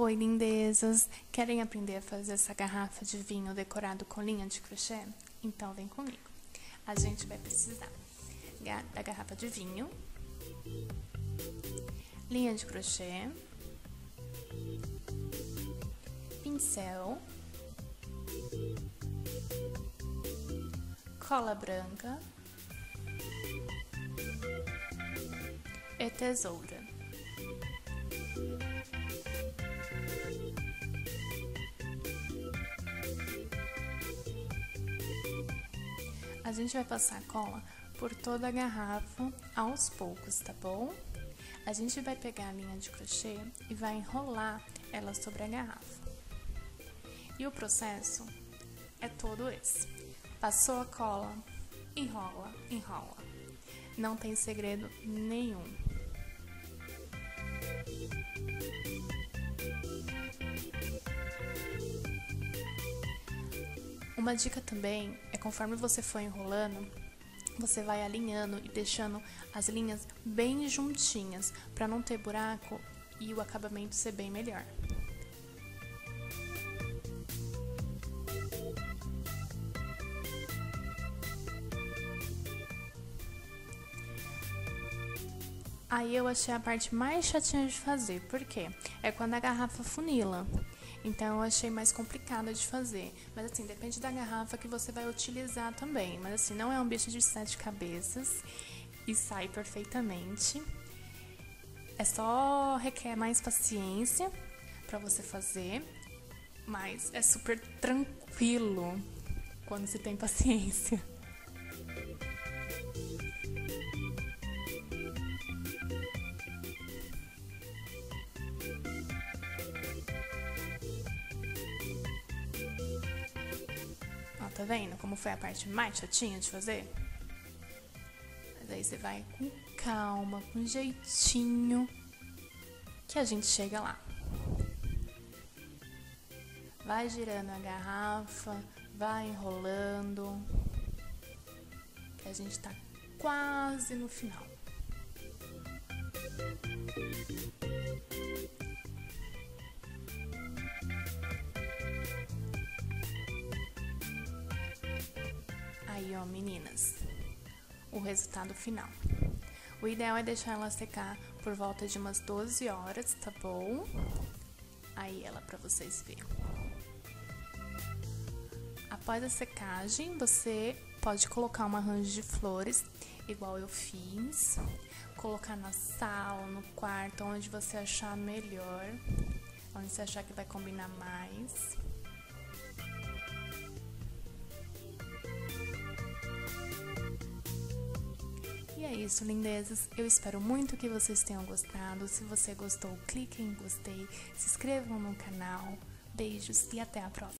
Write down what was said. Oi, lindezas! Querem aprender a fazer essa garrafa de vinho decorado com linha de crochê? Então vem comigo! A gente vai precisar da garrafa de vinho, linha de crochê, pincel, cola branca e tesoura. A gente vai passar a cola por toda a garrafa aos poucos, tá bom? A gente vai pegar a linha de crochê e vai enrolar ela sobre a garrafa. E o processo é todo esse. Passou a cola, enrola, enrola. Não tem segredo nenhum. Uma dica também é, conforme você for enrolando, você vai alinhando e deixando as linhas bem juntinhas, para não ter buraco e o acabamento ser bem melhor. Aí eu achei a parte mais chatinha de fazer, porque é quando a garrafa funila. Então eu achei mais complicada de fazer, mas assim, depende da garrafa que você vai utilizar também, mas assim, não é um bicho de 7 cabeças e sai perfeitamente. É só requer mais paciência pra você fazer, mas é super tranquilo quando se tem paciência. Tá vendo como foi a parte mais chatinha de fazer? Mas aí você vai com calma, com jeitinho, que a gente chega lá. Vai girando a garrafa, vai enrolando, que a gente tá quase no final. Aí, ó, meninas, o resultado final. O ideal é deixar ela secar por volta de umas 12 horas, tá bom? Aí ela pra vocês verem. Após a secagem, você pode colocar um arranjo de flores, igual eu fiz. Colocar na sala, no quarto, onde você achar melhor, onde você achar que vai combinar mais. E é isso, lindezas. Eu espero muito que vocês tenham gostado. Se você gostou, clique em gostei, se inscrevam no canal. Beijos e até a próxima.